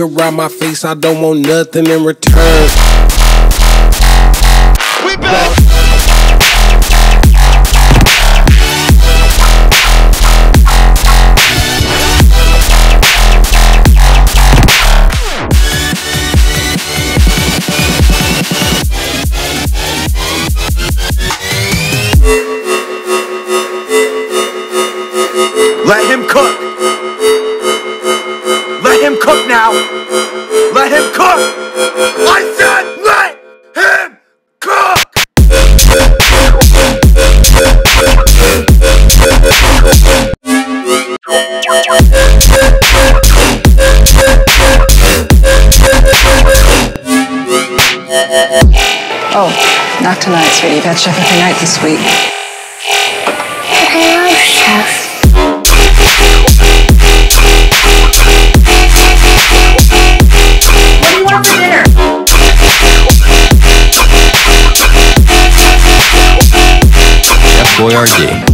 around my face, I don't want nothing in return. We back. Let him cook. Let him cook now. Let him cook. I said let him cook. Oh, not tonight, sweetie. That's chef every night this week. I love chef. Boyardee.